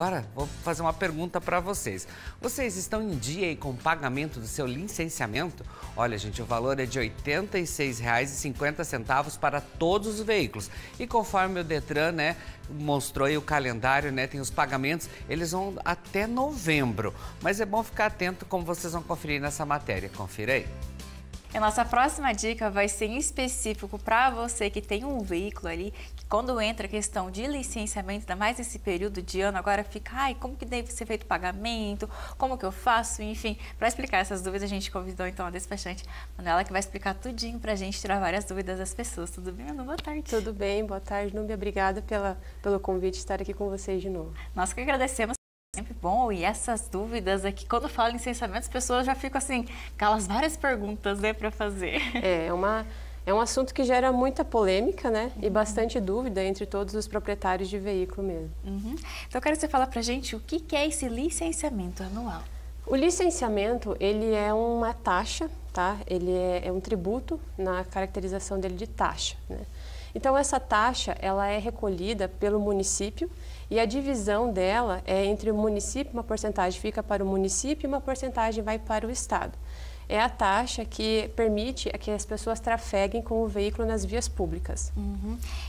Agora, vou fazer uma pergunta para vocês. Vocês estão em dia aí com o pagamento do seu licenciamento? Olha, gente, o valor é de R$ 86,50 para todos os veículos. E conforme o Detran, né, mostrou aí o calendário, né, tem os pagamentos, eles vão até novembro. Mas é bom ficar atento como vocês vão conferir nessa matéria. Confira aí. A nossa próxima dica vai ser em específico para você que tem um veículo ali, que quando entra a questão de licenciamento, ainda mais nesse período de ano, agora fica, ai, como que deve ser feito o pagamento, como que eu faço, enfim. Para explicar essas dúvidas, a gente convidou então a despachante Manuela, que vai explicar tudinho para a gente, tirar várias dúvidas das pessoas. Tudo bem, Manu? Boa tarde. Tudo bem, boa tarde, Nubia. Obrigada pelo convite de estar aqui com vocês de novo. Nós que agradecemos. Sempre bom, e essas dúvidas aqui, quando fala em licenciamento, as pessoas já ficam assim, aquelas várias perguntas, né, para fazer. É um assunto que gera muita polêmica, né, e bastante dúvida entre todos os proprietários de veículo mesmo. Então, eu quero que você fale para a gente o que é esse licenciamento anual. O licenciamento, ele é uma taxa, tá? Ele é um tributo na caracterização dele de taxa, né? Então, essa taxa, ela é recolhida pelo município e a divisão dela é entre o município, uma porcentagem fica para o município e uma porcentagem vai para o Estado. É a taxa que permite que as pessoas trafeguem com o veículo nas vias públicas.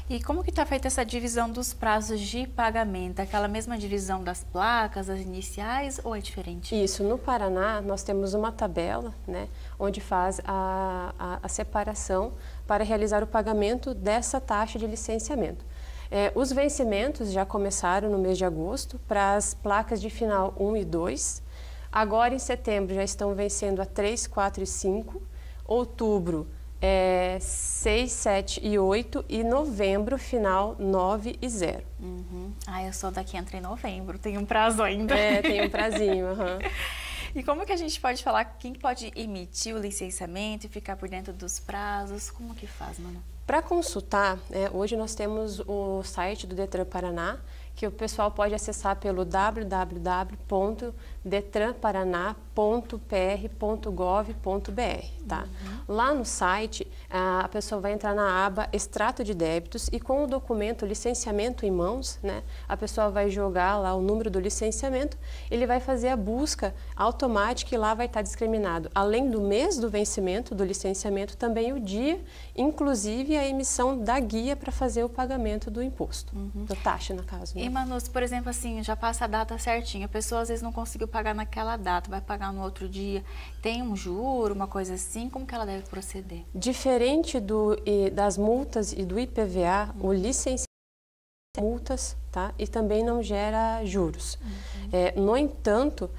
E como que está feita essa divisão dos prazos de pagamento? Aquela mesma divisão das placas, as iniciais, ou é diferente? Isso, no Paraná nós temos uma tabela, né, onde faz a separação para realizar o pagamento dessa taxa de licenciamento. Os vencimentos já começaram no mês de agosto para as placas de final 1 e 2. Agora, em setembro, já estão vencendo a 3, 4 e 5. Outubro, 6, 7 e 8. E novembro, final 9 e 0. Ah, eu sou daqui, entra em novembro. Tem um prazo ainda. Tem um prazinho, E como que a gente pode falar, quem pode emitir o licenciamento e ficar por dentro dos prazos? Como que faz, Manu? Para consultar, hoje nós temos o site do Detran Paraná, que o pessoal pode acessar pelo www.detranparaná.pr.gov.br, tá? Lá no site, a pessoa vai entrar na aba Extrato de Débitos e com o documento Licenciamento em mãos, né? A pessoa vai jogar lá o número do licenciamento, ele vai fazer a busca automática e lá vai estar discriminado, além do mês do vencimento do licenciamento, também o dia, inclusive a emissão da guia para fazer o pagamento do imposto, da taxa, no caso. E, Manu, por exemplo, assim, já passa a data certinha, a pessoa às vezes não conseguiu pagar naquela data, vai pagar no outro dia, tem um juro, uma coisa assim, como que ela deve proceder? Diferente das multas e do IPVA, o licenciamento multas, tá? E também não gera juros. No entanto,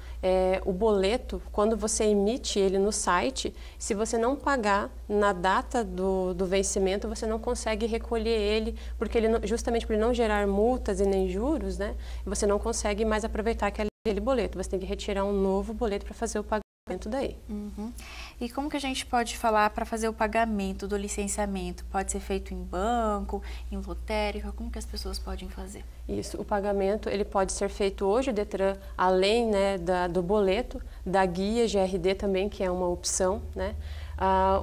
o boleto, quando você emite ele no site, se você não pagar na data do vencimento, você não consegue recolher ele, porque ele não, justamente por ele não gerar multas e nem juros, né? Você não consegue mais aproveitar aquele boleto, você tem que retirar um novo boleto para fazer o pagamento daí. E como que a gente pode falar para fazer o pagamento do licenciamento? Pode ser feito em banco, em lotérica, como que as pessoas podem fazer? Isso, o pagamento ele pode ser feito hoje, o Detran, além, né, do boleto, da guia GRD também, que é uma opção, né?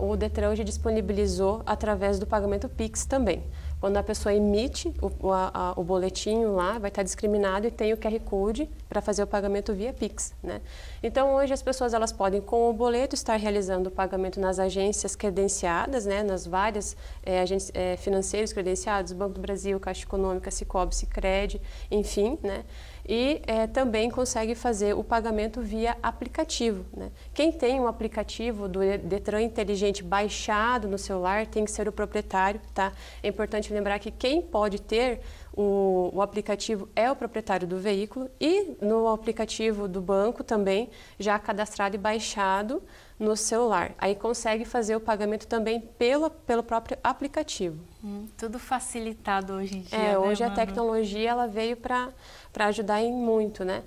O Detran hoje disponibilizou através do pagamento PIX também. Quando a pessoa emite o boletinho lá, vai estar discriminado e tem o QR Code para fazer o pagamento via PIX, né? Então, hoje as pessoas elas podem, com o boleto, estar realizando o pagamento nas agências credenciadas, né? Nas várias agências financeiras credenciadas, Banco do Brasil, Caixa Econômica, SICOB, Sicredi, enfim, né? E também consegue fazer o pagamento via aplicativo, né? Quem tem um aplicativo do Detran Inteligente baixado no celular tem que ser o proprietário, tá? É importante lembrar que quem pode ter o aplicativo é o proprietário do veículo e no aplicativo do banco também já cadastrado e baixado no celular. Aí consegue fazer o pagamento também pelo próprio aplicativo. Tudo facilitado hoje em dia, né, hoje a tecnologia ela veio para ajudar em muito, né?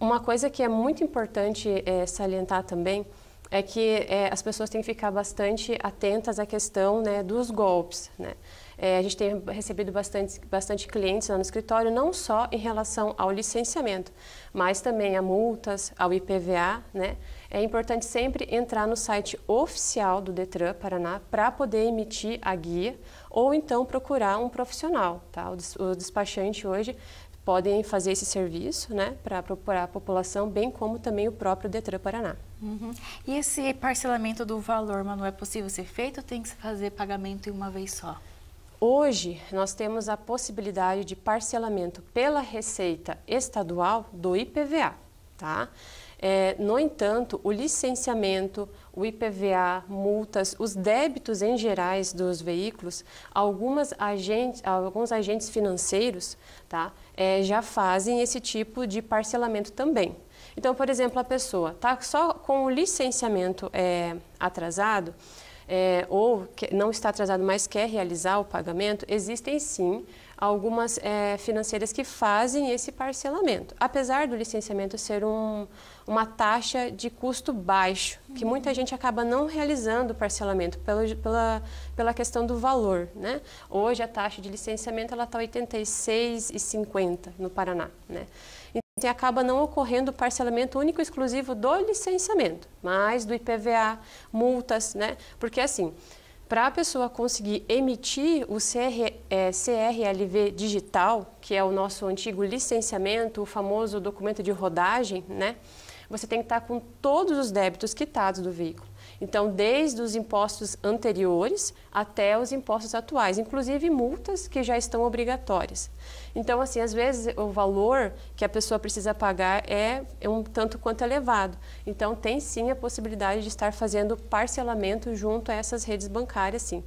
Uma coisa que é muito importante salientar também é que as pessoas têm que ficar bastante atentas à questão, né, dos golpes, né? A gente tem recebido bastante clientes lá no escritório, não só em relação ao licenciamento, mas também a multas, ao IPVA, né? É importante sempre entrar no site oficial do Detran Paraná para poder emitir a guia ou então procurar um profissional, tá? O despachante hoje podem fazer esse serviço, né, para a população, bem como também o próprio Detran Paraná. Uhum. E esse parcelamento do valor, Manu, é possível ser feito ou tem que se fazer pagamento em uma vez só? Hoje, nós temos a possibilidade de parcelamento pela Receita Estadual do IPVA, tá? No entanto, o licenciamento, o IPVA, multas, os débitos em gerais dos veículos, alguns agentes financeiros, tá, já fazem esse tipo de parcelamento também. Então, por exemplo, a pessoa está só com o licenciamento atrasado, ou que não está atrasado, mas quer realizar o pagamento, existem sim algumas financeiras que fazem esse parcelamento. Apesar do licenciamento ser uma taxa de custo baixo, que muita gente acaba não realizando o parcelamento pela questão do valor, né? Hoje a taxa de licenciamento está R$ 86,50 no Paraná, né? Então, acaba não ocorrendo o parcelamento único e exclusivo do licenciamento, mas do IPVA, multas, né? Porque assim, para a pessoa conseguir emitir o CRLV digital, que é o nosso antigo licenciamento, o famoso documento de rodagem, né, você tem que estar com todos os débitos quitados do veículo. Então, desde os impostos anteriores até os impostos atuais, inclusive multas que já estão obrigatórias. Então, assim, às vezes o valor que a pessoa precisa pagar é um tanto quanto elevado. Então, tem sim a possibilidade de estar fazendo parcelamento junto a essas redes bancárias, sim.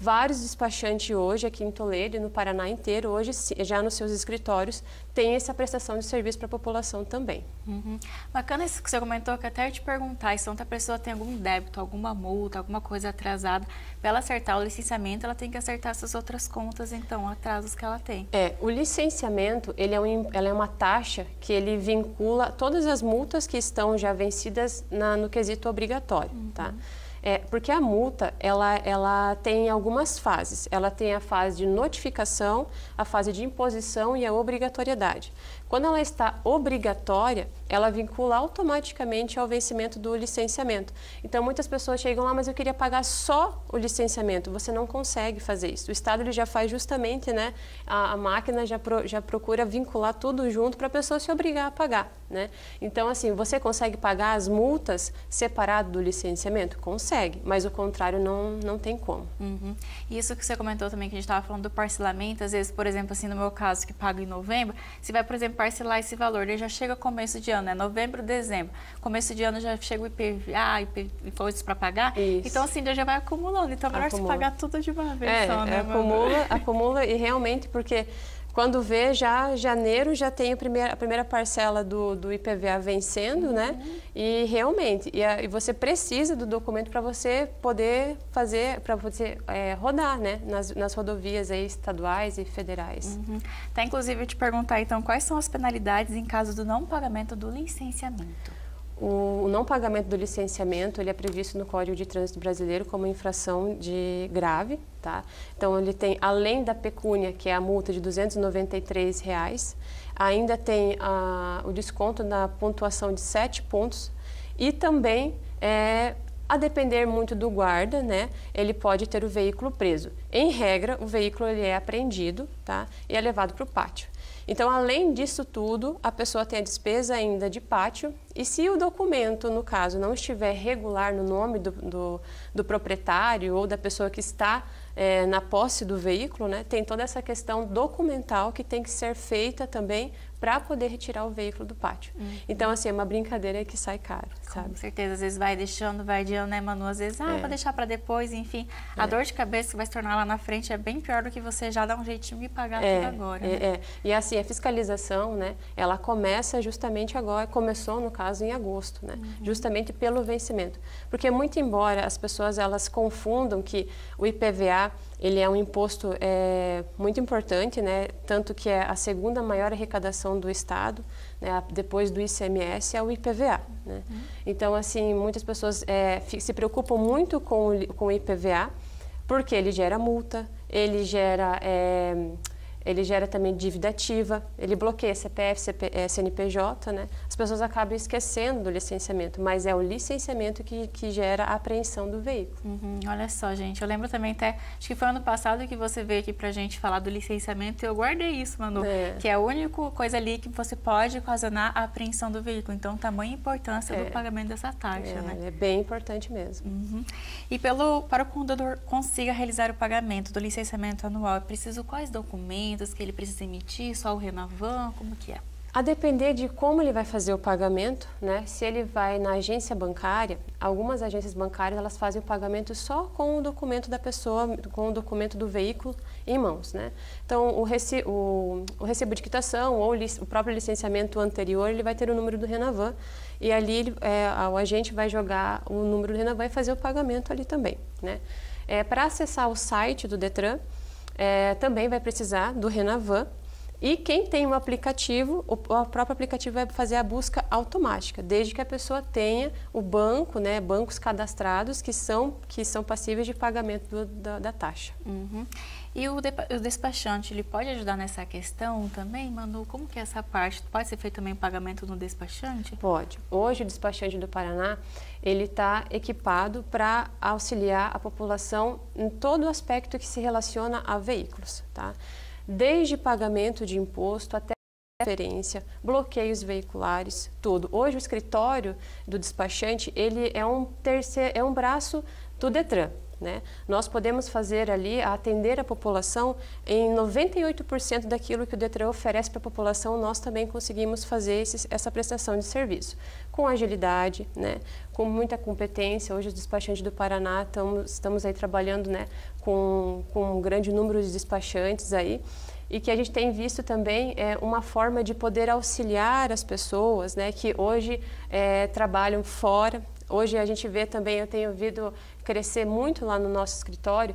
Vários despachantes hoje, aqui em Toledo e no Paraná inteiro, hoje já nos seus escritórios, tem essa prestação de serviço para a população também. Uhum. Bacana isso que você comentou, que até ia te perguntar, se a pessoa tem algum débito, alguma multa, alguma coisa atrasada, para ela acertar o licenciamento, ela tem que acertar essas outras contas, então, atrasos que ela tem. O licenciamento, ela é uma taxa que ele vincula todas as multas que estão já vencidas no quesito obrigatório, uhum, tá? Porque a multa, ela tem algumas fases. Ela tem a fase de notificação, a fase de imposição e a obrigatoriedade. Quando ela está obrigatória, ela vincula automaticamente ao vencimento do licenciamento. Então, muitas pessoas chegam lá, mas eu queria pagar só o licenciamento. Você não consegue fazer isso. O Estado ele já faz justamente, né, a máquina já procura vincular tudo junto para a pessoa se obrigar a pagar, né? Então, assim, você consegue pagar as multas separado do licenciamento? Consegue. Mas o contrário não tem como. Uhum. Isso que você comentou também, que a gente estava falando do parcelamento, às vezes, por exemplo, assim, no meu caso, que pago em novembro, se vai, por exemplo, parcelar esse valor, ele já chega começo de ano, é novembro, dezembro. Começo de ano já chega o IPVA, coisas para pagar. Isso. Então, assim, já vai acumulando. Então, é melhor se pagar tudo de uma vez só, né? Acumula e realmente, porque quando vê, já janeiro já tem a primeira parcela do IPVA vencendo, uhum, né? E realmente, e você precisa do documento para você poder fazer, para você rodar, né? Nas rodovias aí, estaduais e federais. Uhum. Tá, inclusive, eu te perguntar, então, quais são as penalidades em caso do não pagamento do licenciamento? O não pagamento do licenciamento, ele é previsto no Código de Trânsito Brasileiro como infração de grave, tá? Então, ele tem, além da pecúnia, que é a multa de R$ 293, ainda tem o desconto na pontuação de 7 pontos e também, a depender muito do guarda, né, ele pode ter o veículo preso. Em regra, o veículo ele é apreendido, tá, e é levado para o pátio. Então, além disso tudo, a pessoa tem a despesa ainda de pátio e se o documento, no caso, não estiver regular no nome do proprietário ou da pessoa que está na posse do veículo, né, tem toda essa questão documental que tem que ser feita também para poder retirar o veículo do pátio. Então, assim, é uma brincadeira que sai caro, sabe? Com certeza, às vezes vai adiando, né, Manu? Às vezes, vou deixar para depois, enfim. A dor de cabeça que vai se tornar lá na frente é bem pior do que você já dar um jeitinho e pagar tudo agora, né? E assim, a fiscalização, né, ela começa justamente agora, começou, no caso, em agosto, né? Uhum. Justamente pelo vencimento. Porque muito embora as pessoas, elas confundam que o IPVA, ele é um imposto muito importante, né? Tanto que é a segunda maior arrecadação do Estado, né? Depois do ICMS é o IPVA, né? Uhum. Então, assim, muitas pessoas se preocupam muito com o IPVA, porque ele gera multa, ele gera ele gera também dívida ativa, ele bloqueia CPF, CNPJ, né? As pessoas acabam esquecendo do licenciamento, mas é o licenciamento que gera a apreensão do veículo. Olha só, gente, eu lembro também até, acho que foi ano passado que você veio aqui pra gente falar do licenciamento e eu guardei isso, Manu, que é a única coisa ali que você pode ocasionar a apreensão do veículo, então tamanha importância do pagamento dessa taxa, né? É bem importante mesmo. E para o condutor consiga realizar o pagamento do licenciamento anual, é preciso quais documentos que ele precisa emitir, só o Renavan, como que é? A depender de como ele vai fazer o pagamento, né? Se ele vai na agência bancária, algumas agências bancárias elas fazem o pagamento só com o documento da pessoa, com o documento do veículo em mãos, né? Então o recibo de quitação ou o próprio licenciamento anterior ele vai ter o número do Renavan e ali o agente vai jogar o número do Renavan e fazer o pagamento ali também, né? Para acessar o site do Detran, também vai precisar do Renavan e quem tem um aplicativo, o próprio aplicativo vai fazer a busca automática, desde que a pessoa tenha o banco, né, bancos cadastrados que são passíveis de pagamento da taxa. E o despachante, ele pode ajudar nessa questão também, Manu? Como que é essa parte? Pode ser feito também pagamento no despachante? Pode. Hoje o despachante do Paraná, ele está equipado para auxiliar a população em todo aspecto que se relaciona a veículos, tá? Desde pagamento de imposto até referência, bloqueios veiculares, tudo. Hoje o escritório do despachante, ele é um braço do Detran, né? Nós podemos fazer ali, atender a população em 98% daquilo que o Detran oferece para a população, nós também conseguimos fazer essa prestação de serviço. Com agilidade, né? Com muita competência, hoje os despachantes do Paraná, estamos aí trabalhando, né? com um grande número de despachantes aí, e que a gente tem visto também uma forma de poder auxiliar as pessoas, né, que hoje trabalham fora. Hoje a gente vê também, eu tenho ouvido crescer muito lá no nosso escritório,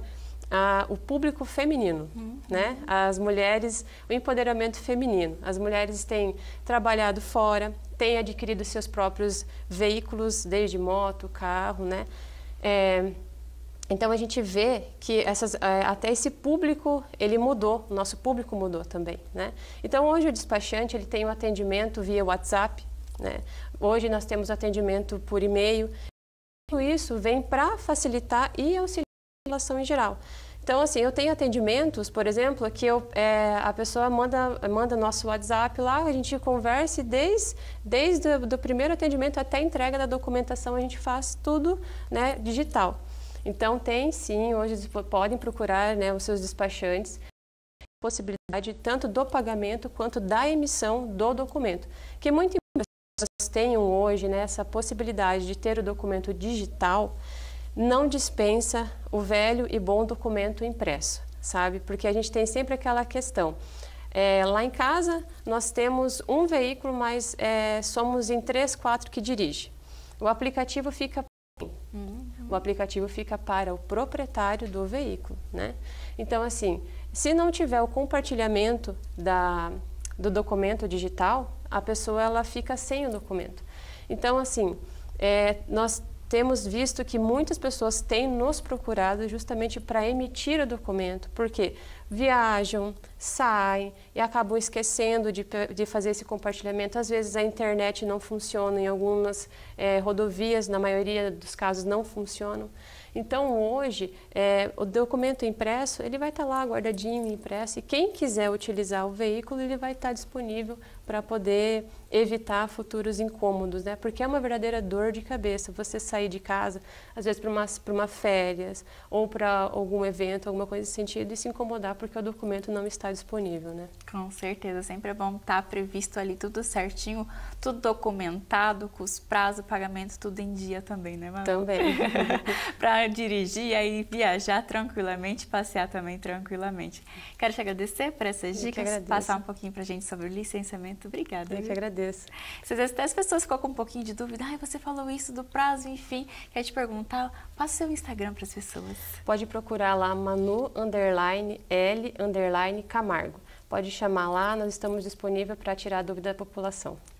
o público feminino, né? As mulheres, o empoderamento feminino. As mulheres têm trabalhado fora, têm adquirido seus próprios veículos, desde moto, carro, né? Então, a gente vê que até esse público, ele mudou, o nosso público mudou também, né? Então, hoje o despachante, ele tem um atendimento via WhatsApp, né? Hoje nós temos atendimento por e-mail. Tudo isso vem para facilitar e auxiliar a população em geral. Então, assim, eu tenho atendimentos, por exemplo, que a pessoa manda nosso WhatsApp lá, a gente conversa e desde o primeiro atendimento até a entrega da documentação, a gente faz tudo, né, digital. Então, tem sim, hoje podem procurar, né, os seus despachantes, possibilidade tanto do pagamento quanto da emissão do documento. Que muitas pessoas tenham hoje, né, essa possibilidade de ter o documento digital, não dispensa o velho e bom documento impresso, sabe? Porque a gente tem sempre aquela questão. Lá em casa, nós temos um veículo, mas somos em 3, 4 que dirige. O aplicativo fica... O aplicativo fica para o proprietário do veículo, né? Então, assim, se não tiver o compartilhamento do documento digital, a pessoa ela fica sem o documento. Então, assim, nós temos visto que muitas pessoas têm nos procurado justamente para emitir o documento, porque viajam, saem e acabam esquecendo de fazer esse compartilhamento. Às vezes a internet não funciona em algumas rodovias, na maioria dos casos não funcionam. Então hoje o documento impresso ele vai estar lá guardadinho, impresso, e quem quiser utilizar o veículo ele vai estar disponível para poder evitar futuros incômodos, né? Porque é uma verdadeira dor de cabeça você sair de casa, às vezes para uma férias ou para algum evento, alguma coisa nesse sentido, e se incomodar porque o documento não está disponível, né? Com certeza, sempre é bom estar previsto ali tudo certinho, tudo documentado, com os prazos, pagamento, tudo em dia também, né, Manu? Também. Para dirigir e viajar tranquilamente, passear também tranquilamente. Quero te agradecer por essas dicas, passar um pouquinho para a gente sobre o licenciamento. Obrigada. Eu que agradeço. Se às vezes até as pessoas ficam com um pouquinho de dúvida, você falou isso do prazo, enfim, quer te perguntar, passa o seu Instagram para as pessoas. Pode procurar lá, manu_l_camargo. Pode chamar lá, nós estamos disponíveis para tirar a dúvida da população.